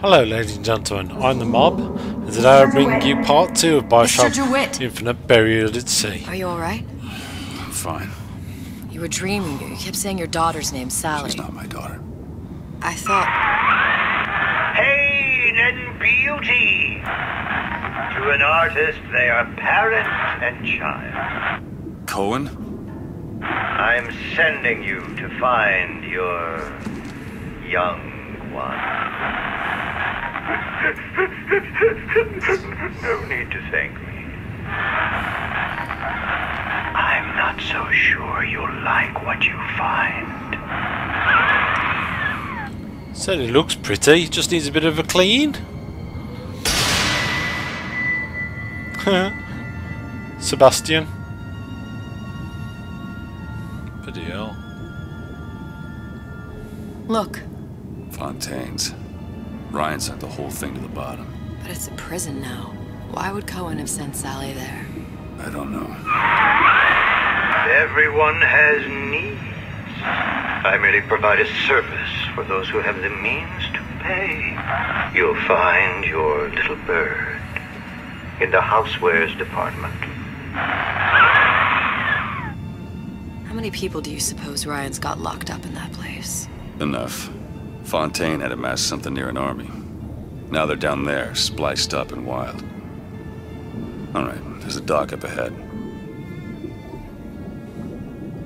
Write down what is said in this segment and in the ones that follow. Hello ladies and gentlemen, I'm the Mob, and today I bring you part 2 of BioShock Infinite Burial at Sea. Are you alright? I'm fine. You were dreaming, you kept saying your daughter's name, Sally. She's not my daughter. I thought... Pain and beauty! To an artist, they are parent and child. Cohen? I'm sending you to find your... young one. No need to thank me. I'm not so sure you'll like what you find. Said it looks pretty, just needs a bit of a clean. Sebastian. Bloody hell. Look. Fontaine's. Ryan sent the whole thing to the bottom. But it's a prison now. Why would Cohen have sent Sally there? I don't know. Everyone has needs. I merely provide a service for those who have the means to pay. You'll find your little bird in the housewares department. How many people do you suppose Ryan's got locked up in that place? Enough. Fontaine had amassed something near an army. Now they're down there, spliced up and wild. Alright, there's a dock up ahead.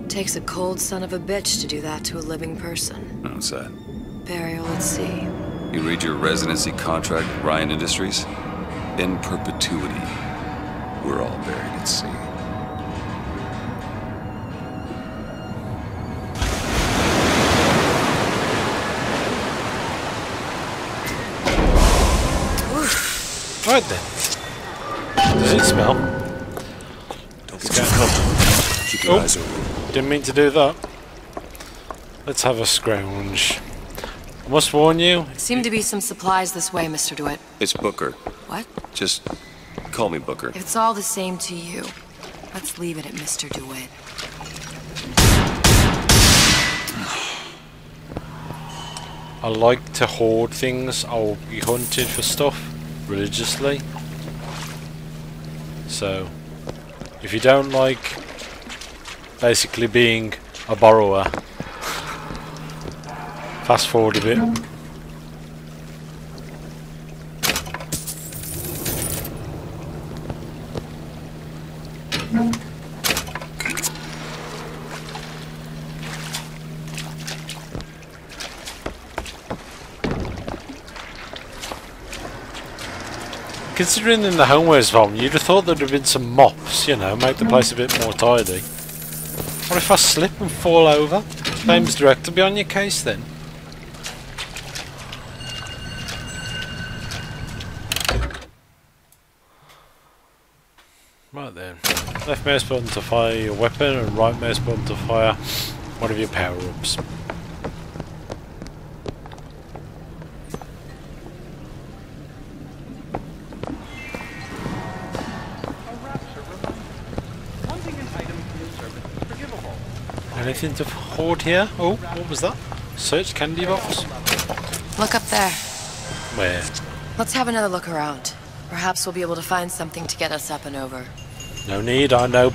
Takes a cold son of a bitch to do that to a living person. What's that? Burial at sea. You read your residency contract with Ryan Industries? In perpetuity, we're all buried at sea. Right then. Does it smell? Don't get caught. Keep your eyes open. Didn't mean to do that. Let's have a scrounge. I must warn you. Seem to be some supplies this way, Mr. DeWitt. It's Booker. What? Just call me Booker. If it's all the same to you, let's leave it at Mr. DeWitt. I like to hoard things. I'll be hunted for stuff. Religiously. So, if you don't like basically being a borrower, fast forward a bit. Considering in the homewares department, you'd have thought there'd have been some mops, you know, make the place a bit more tidy. What if I slip and fall over? James Director, be on your case then. Right then. Left mouse button to fire your weapon and right mouse button to fire one of your power-ups. Anything to hoard here? Oh, what was that? Search candy box? Look up there. Where? Let's have another look around. Perhaps we'll be able to find something to get us up and over. No need, I know.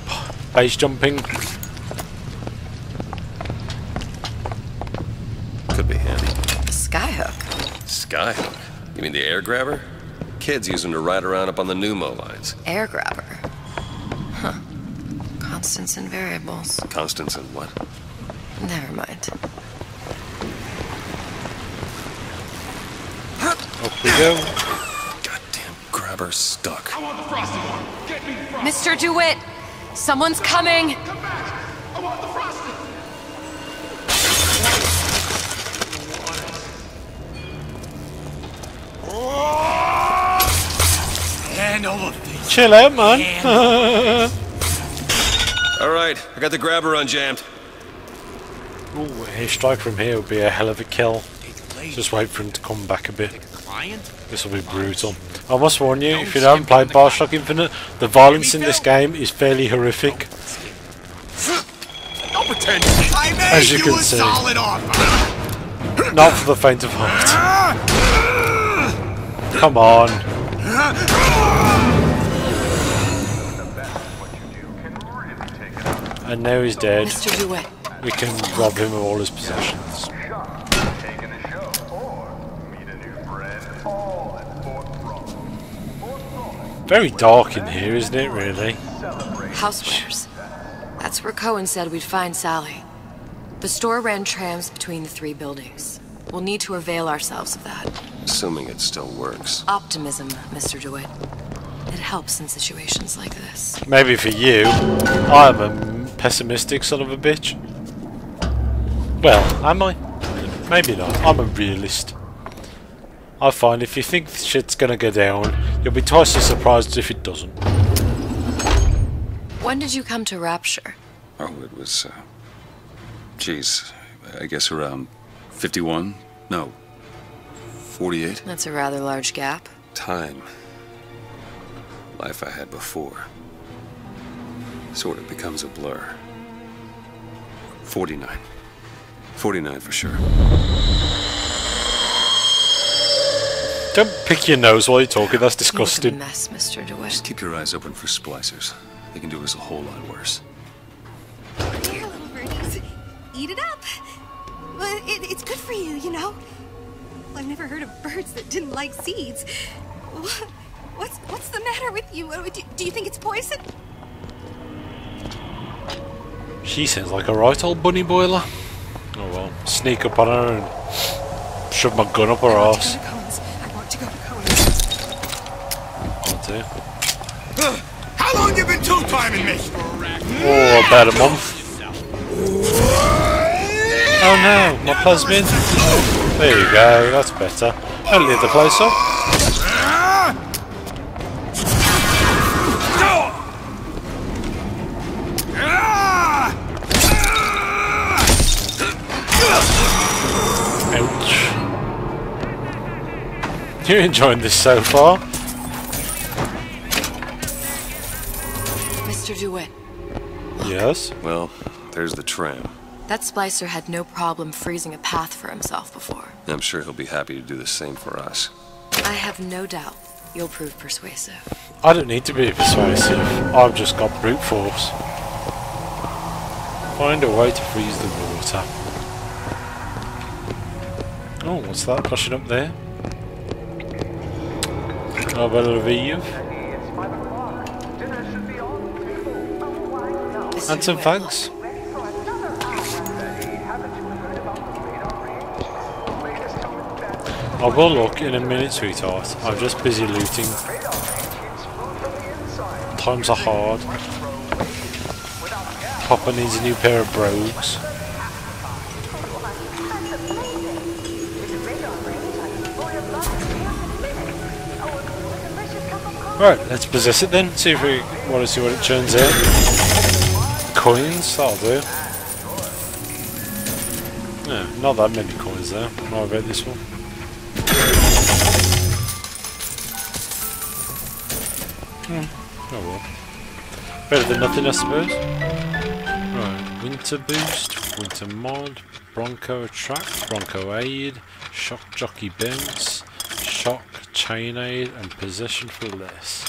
Base jumping. Could be handy. A skyhook? Skyhook? You mean the air grabber? Kids use them to ride around up on the pneumo lines. Air grabber? Huh. Constants and variables. Constants and what? Never mind. Up we go. Goddamn grabber stuck. I want the frosted one. Get me frosted. Mr. DeWitt, someone's coming. Come back. I want the frosted. Handle the thing. Chill out, man. Alright, I got the grabber unjammed. Ooh, a strike from here would be a hell of a kill. Just wait for him to come back a bit. This will be brutal. I must warn you, if you haven't played BioShock Infinite, the violence in this game is fairly horrific. As you can see. Not for the faint of heart. Come on. And now he's dead. We can rob him of all his possessions. Very dark in here, isn't it, really? Housewares. That's where Cohen said we'd find Sally. The store ran trams between the three buildings. We'll need to avail ourselves of that. Assuming it still works. Optimism, Mr. DeWitt. It helps in situations like this. Maybe for you. I'm a pessimistic son of a bitch. Well, am I? Maybe not. I'm a realist. I find if you think shit's gonna go down, you'll be twice as surprised if it doesn't. When did you come to Rapture? Oh, it was, geez, I guess around 51? No, 48? That's a rather large gap. Time. Life I had before. Sort of becomes a blur. 49. 49 for sure. Don't pick your nose while you're talking, that's disgusting. Look at the mess, Mr. DeWitt. Just keep your eyes open for splicers. They can do us a whole lot worse. Here, little birdies. Eat it up. Well, it's good for you, you know. Well, I've never heard of birds that didn't like seeds. What's the matter with you? Do you think it's poison? She sounds like a right old bunny boiler. Oh well, sneak up on her and shove my gun up her arse. How long you been two-timing me? Oh, about a month. Oh no, my husband. There you go, that's better. I'll leave the place up. Ouch. You're enjoying this so far? DeWitt. Yes? Well, there's the tram. That splicer had no problem freezing a path for himself before. I'm sure he'll be happy to do the same for us. I have no doubt you'll prove persuasive. I don't need to be persuasive. I've just got brute force. Find a way to freeze the water. Oh, what's that pushing up there? I believe. And some thanks. I will look in a minute, sweetheart. I'm just busy looting. Times are hard. Papa needs a new pair of brogues. Right, let's possess it then. See if we want to see what it turns out. Coins, that'll do. Yeah, not that many coins there. How about this one? Hmm. Oh well. Better than nothing, I suppose. Right, Winter Boost, Winter Mod, Bronco Attract, Bronco Aid, Shock Jockey Bounce, Shock Chain Aid, and Possession for Less.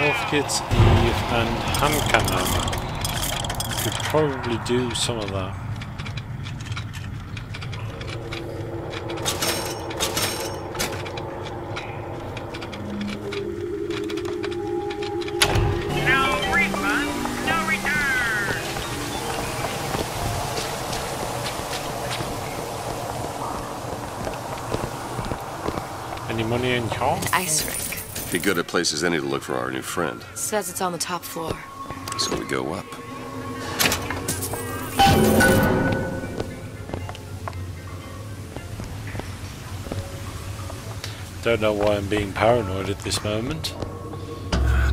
Health kits, Eve, and hand cannon. Could probably do some of that. No refund, no return. Any money in car? Ice rink. Be good at places any to look for our new friend. Says it's on the top floor. So we go up. Don't know why I'm being paranoid at this moment.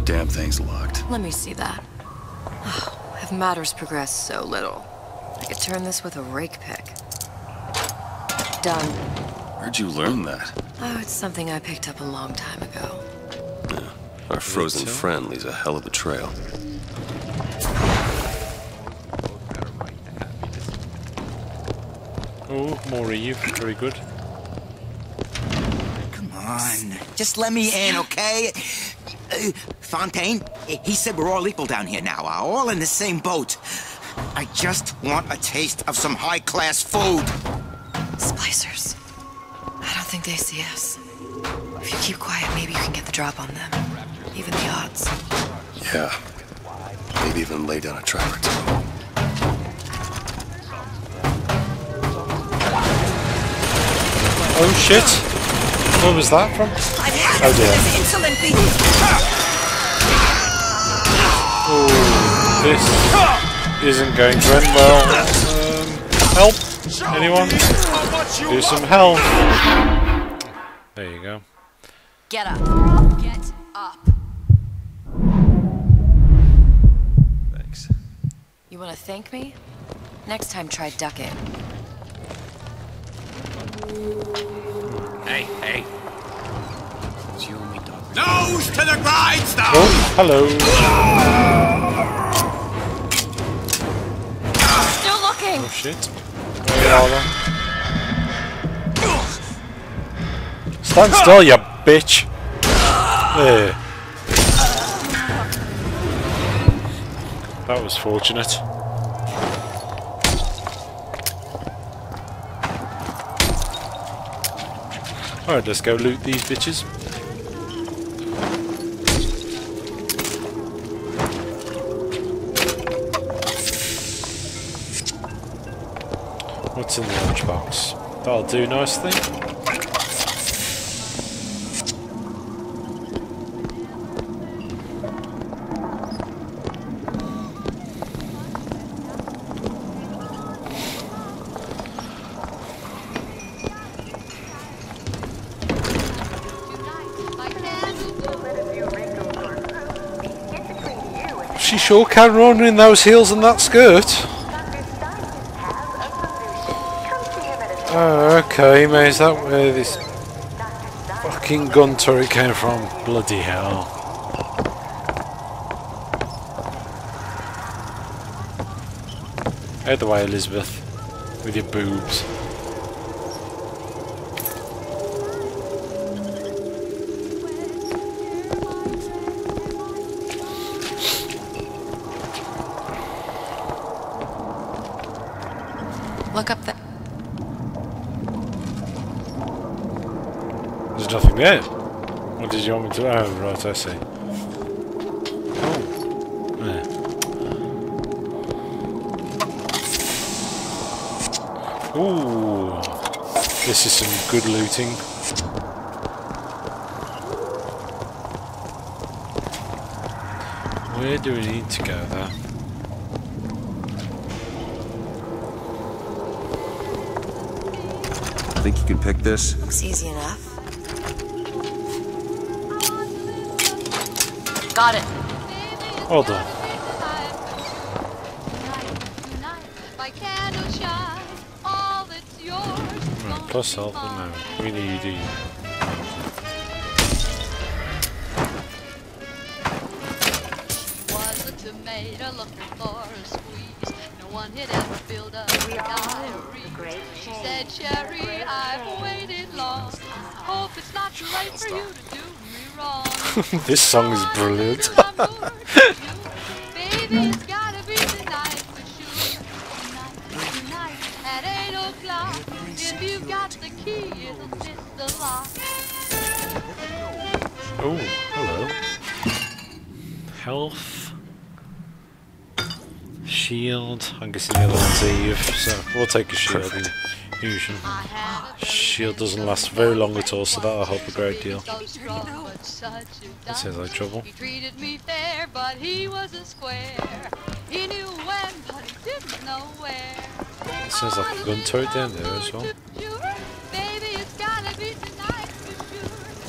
Damn thing's locked. Let me see that. Oh, have matters progressed so little? I could turn this with a rake pick. Done. Where'd you learn that? Oh, it's something I picked up a long time ago. Our frozen friend leaves a hell of a trail. Oh, more Eve. Very good. Come on. Just let me in, okay? Fontaine, he said we're all equal down here now. All in the same boat. I just want a taste of some high-class food. Splicers. I don't think they see us. If you keep quiet, maybe you can get the drop on them. Even the odds. Yeah. Maybe even lay down a trap or two. Oh shit! Where was that from? Oh dear. Oh, this isn't going to end well. Help! Anyone? Do some help! There you go. Get up. Get up. Thanks. You want to thank me? Next time, try duck it. Hey, hey. It's you and me, dog. Nose to the grindstone! Oh, hello. Still looking! Oh, shit. Where are they? Stand still, you bitch! There. That was fortunate. Alright, let's go loot these bitches. What's in the lunch box? That'll do nicely. She sure can run in those heels and that skirt. Oh, okay, mate, is that where this fucking gun turret came from? Bloody hell. Out the way, Elizabeth, with your boobs. Look up there. There's nothing there. What did you want me to? Oh, right, I see. Oh. Yeah. Ooh. This is some good looting. Where do we need to go there? Think you can pick this? Looks easy enough. Got it. Well done. Right, plus health, no. We need you. Was a tomato looking for a squeeze? No one had ever built up a diary. She said, Sherry, I've waited long. Hope it's not too late for you to do me wrong. This song is brilliant. Baby, it's gotta be tonight for sure. Tonight at 8 o'clock. If you've got the key, it'll fit the lock. Oh, hello. Health. Shield. I'm guessing the other one's Eve, so we'll take a shield. Fusion. Shield doesn't last very long at all, so that'll help a great deal. That sounds like trouble. He treated me fair, but he wasn't square. He knew when, but he didn't know where. It sounds like a gun turret down there as well.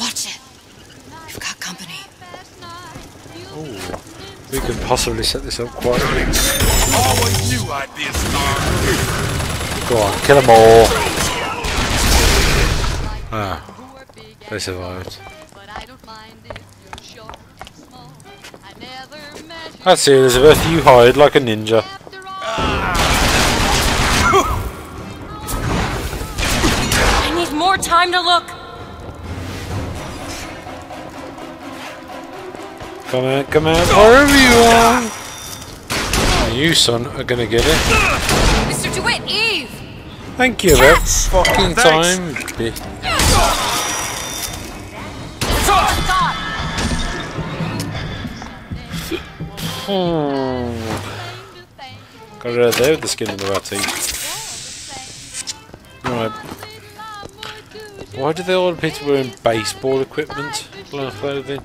Watch it! You've got company. Oh. We could possibly set this up quite quickly. Go on, kill them all. Ah, they survived. That's it, Elizabeth. You hide like a ninja. I need more time to look. Come out, wherever you are. You, son, are gonna get it. Mr. DeWitt, Eve. Thank you, that fucking time, bitch. Got rid of there with the skin in the rat teeth. Right. Why do they all appear to be wearing baseball equipment? Clothing.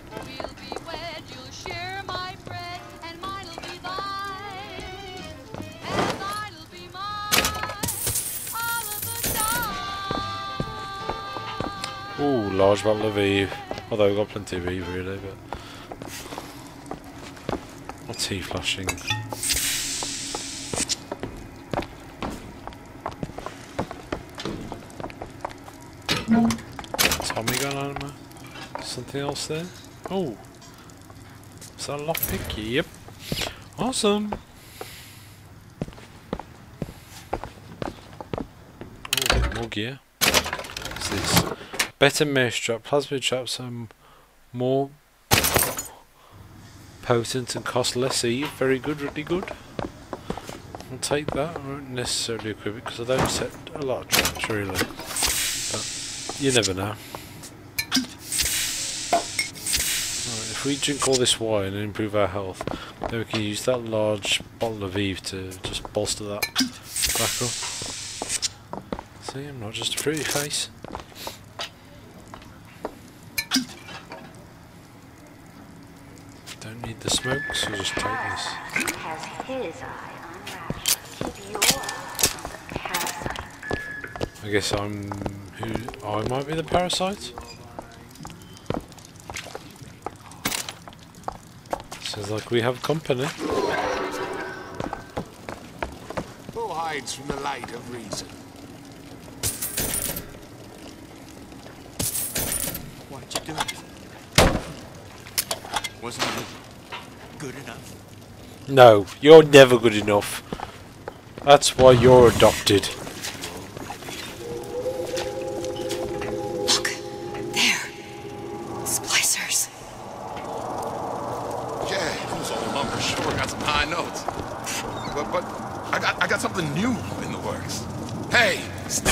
Ooh, large battle of Eve. Although we've got plenty of Eve really, but. Tea flushing. Tommy gun armor. Something else there? Oh! Is that a lockpick? Yep. Awesome! Oh, a bit more gear. What's this? Better mesh trap, plasma traps, and more. Potent and cost less Eve. Very good, really good. I'll take that. I won't necessarily equip it because I don't set a lot of traps really. But you never know. Right, if we drink all this wine and improve our health, then we can use that large bottle of Eve to just bolster that back up. See, I'm not just a pretty face. The smoke, so just take this. I guess I'm who I might be the parasite. Sounds like we have company. Who hides from the light of reason? What you doing? Wasn't it? Good enough. No, you're never good enough. That's why you're adopted. Look, there. Splicers. Yeah, who's all the lumber? Sure, got some high notes. But I got something new in the works. Hey, still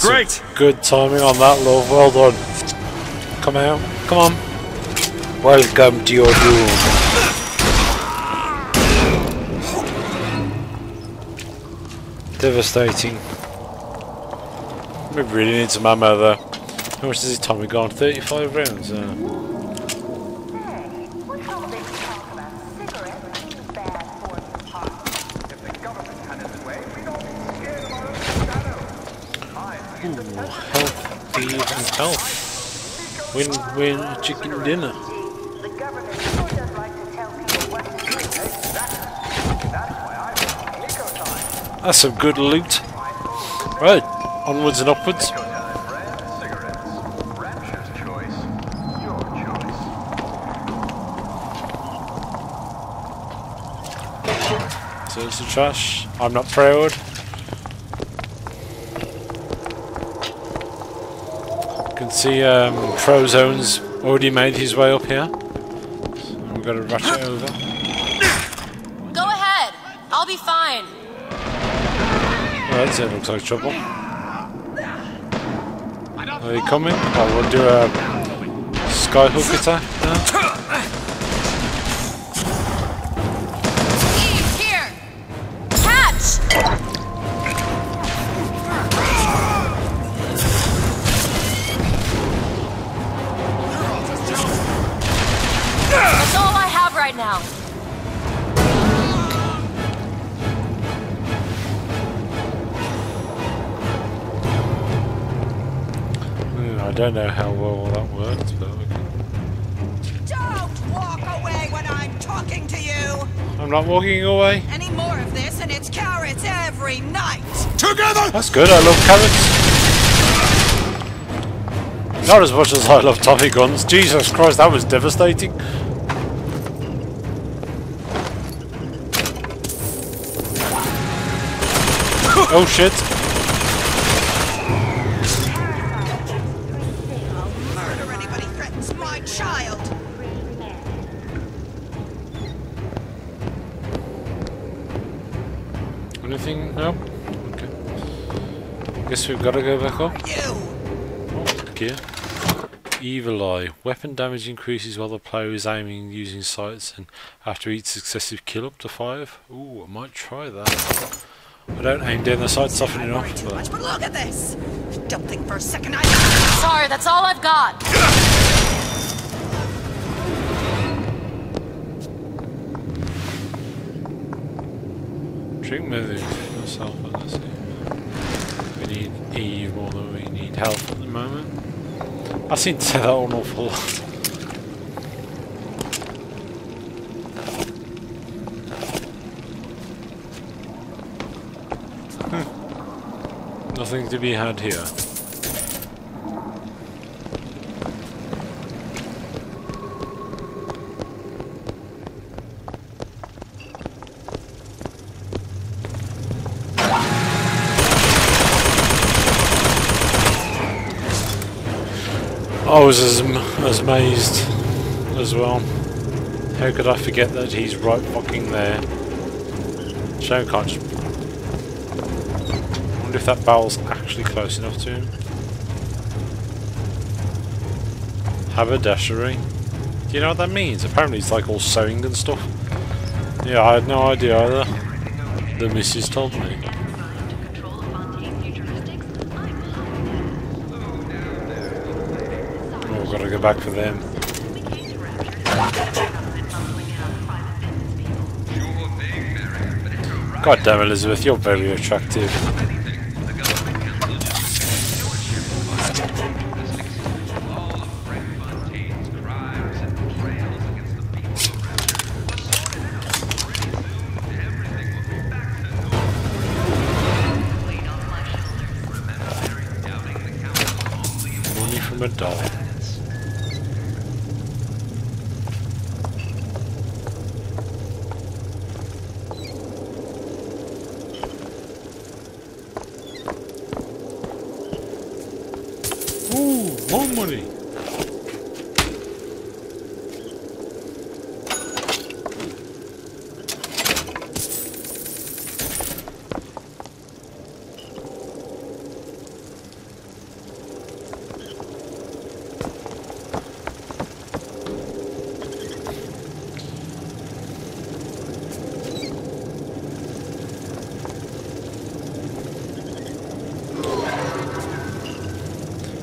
Great! Good timing on that, love. Well done. Come out. Come on. Welcome to your doom. Devastating. We really need some ammo though. How much does his Tommy gone? 35 rounds? Win-win chicken dinner. That's some good loot. Right, onwards and upwards. So it's the trash. I'm not proud. See, Frozone's already made his way up here. So we've got to rush it over. Go ahead, I'll be fine. Well, that looks like trouble. Are you coming? Oh, we'll do a Skyhook attack now. Here, catch! Now. I don't know how well that worked, but we can... Don't walk away when I'm talking to you! I'm not walking away. Any more of this and it's carrots every night! Together! That's good, I love carrots. Not as much as I love Tommy guns. Jesus Christ, that was devastating. Oh shit! Murder anybody threatens my child. Anything? No. Okay. Guess we've got to go back up. Oh, gear. Evil Eye. Weapon damage increases while the player is aiming using sights, and after each successive kill, up to 5. Ooh, I might try that. I don't aim down the sights often enough. Too much, but look at this! Don't think for a second I... Sorry, that's all I've got! Drink move yourself, let's see. We need Eve more than we need health at the moment. I seem to say that an awful lot. Nothing to be had here. I was as amazed as well. How could I forget that he's right fucking there? Shame I can't just... if that barrel's actually close enough to him. Haberdashery. Do you know what that means? Apparently it's like all sewing and stuff. Yeah, I had no idea either. The missus told me. Oh, we've got to go back for them. God damn, Elizabeth, you're very attractive.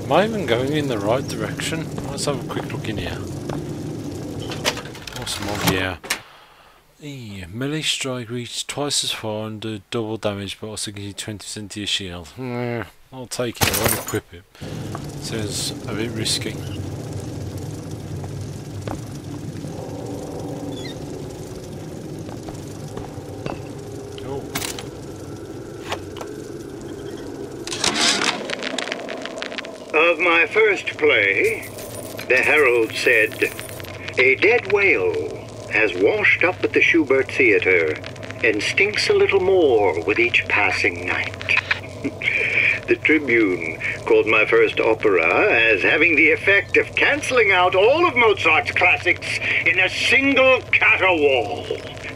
Am I even going in the right direction? Let's have a quick look in here. Awesome one, yeah. E. Melee strike reaches twice as far and do double damage, but also gives you 20% to your shield. I'll take it, I won't equip it. Sounds a bit risky. My first play, the Herald said, a dead whale has washed up at the Schubert Theater and stinks a little more with each passing night. The Tribune called my first opera as having the effect of cancelling out all of Mozart's classics in a single caterwaul.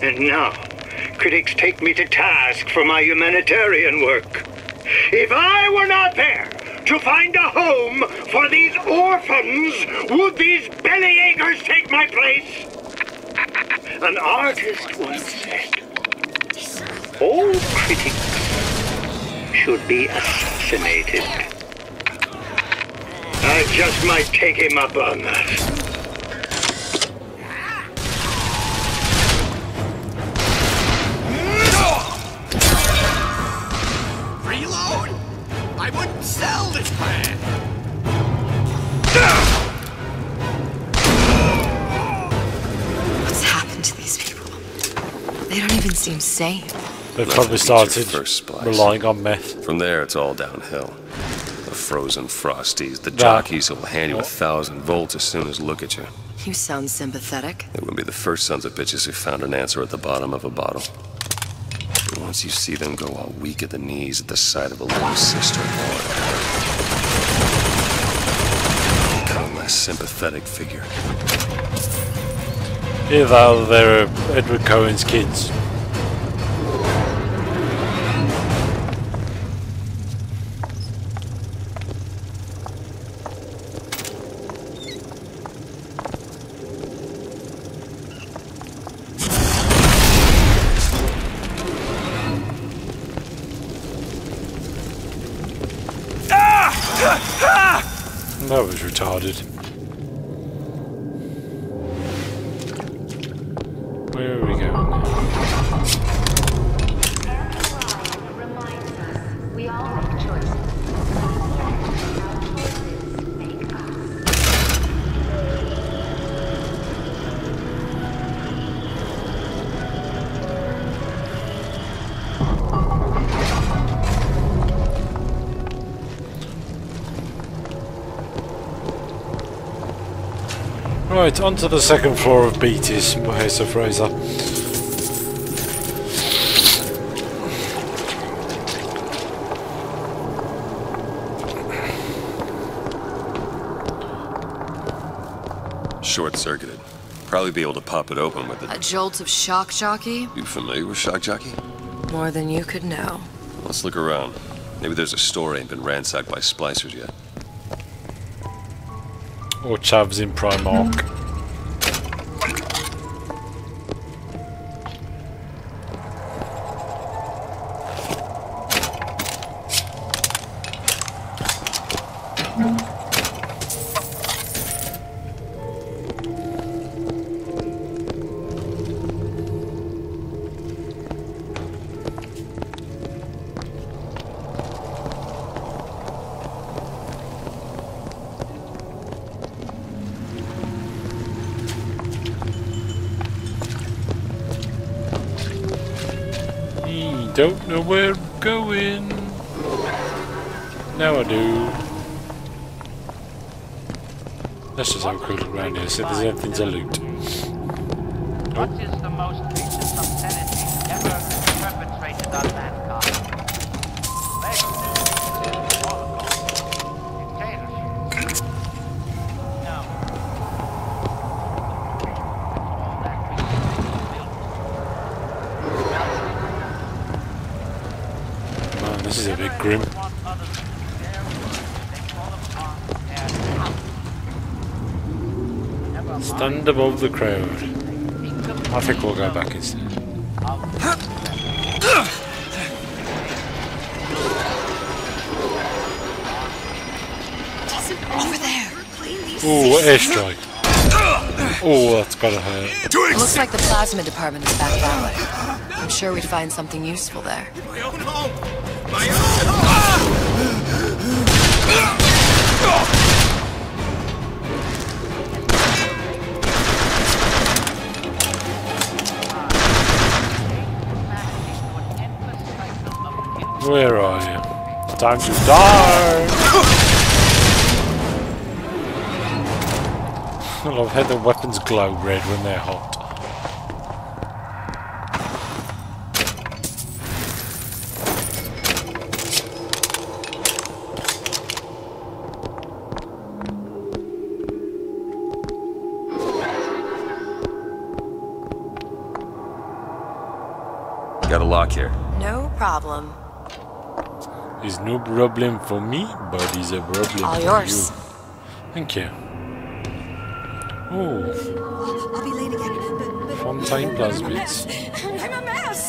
And now, critics take me to task for my humanitarian work. If I were not there to find a home for these orphans, would these bellyachers take my place? An artist once said, all critics should be assassinated. I just might take him up on that. Sell this plan! They don't even seem safe. They've probably started relying on meth. From there, it's all downhill. The frozen frosties, the jockeys will hand you 1,000 volts as soon as look at you. You sound sympathetic. They wouldn't be the first sons of bitches who found an answer at the bottom of a bottle. But once you see them go all weak at the knees at the sight of a little sister, boy, become a less sympathetic figure. Either they're Edward Cohen's kids. That was retarded. Where are we going now? Reminds us we all make choices. Make Right, onto the second floor of Beatty's by Sir Fraser. Short-circuited. Probably be able to pop it open with a jolt of shock jockey. You familiar with shock jockey? More than you could know. Let's look around. Maybe there's a store ain't been ransacked by splicers yet. Or chavs in Primark. Don't know where I'm going. Now I do. Let's just have a quick look around here, see if there's anything to loot. What is the most recent obscenity ever perpetrated on Grim. Stand above the crowd. I think we'll go back instead. Over there. Oh, airstrike. Oh, that's gotta hurt. It looks like the plasma department is back that way. I'm sure we'd find something useful there. Where are you? Time to die! Well, I've had the weapons glow red when they're hot. Got a lock here. No problem. It's no problem for me, but it's a problem for yours. You. Thank you. Oh. I'll be late again. But Fontaine plasmids. I'm a mess.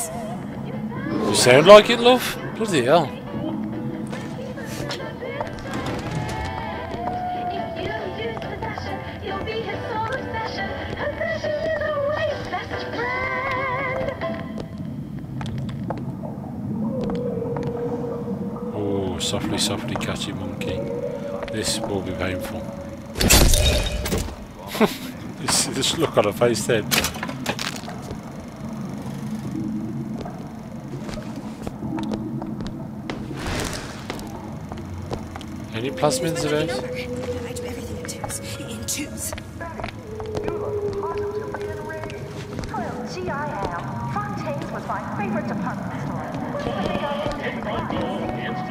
You sound like it, love. Bloody hell. Softly, softly, catchy monkey. This will be painful. This look on her face then. Any plus means the best? I do everything in twos. In twos. Gee, I am. Fontaine's was my favorite department store.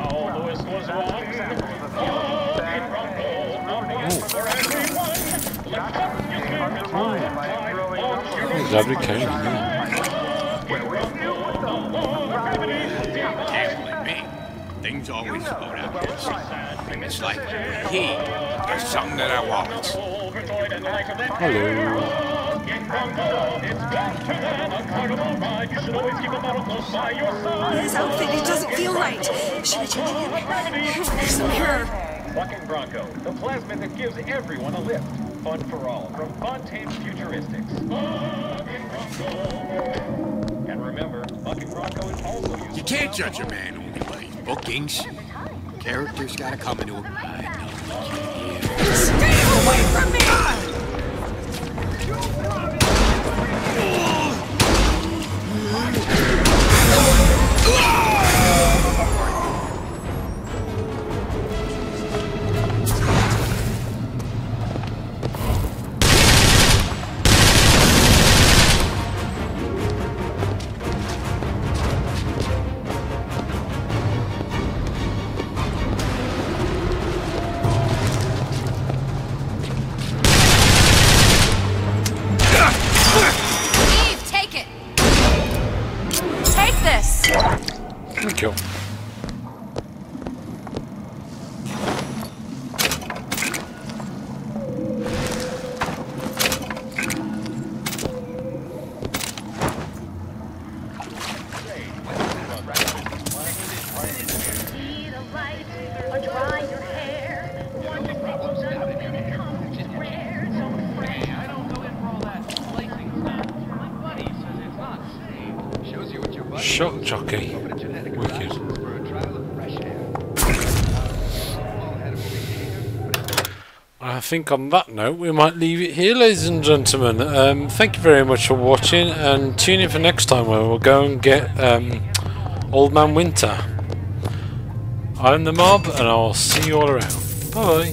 Lovely candy. Actually, things always go down here. And it's like he or something that I want. Hello. This outfit, it doesn't feel right. Should I check it? There's some hair. Bucking Bronco, the plasmid that gives everyone a lift. Fun for all, from Fontaine's Futuristics. Bronco. And remember, Bucking Bronco is also used. You can't judge a man only by bookings. Character's gotta come into him. Stay away from me! Shock Jockey. Wicked. I think on that note we might leave it here, ladies and gentlemen. Thank you very much for watching, and tune in for next time where we'll go and get Old Man Winter. I'm the Mob, and I'll see you all around. Bye.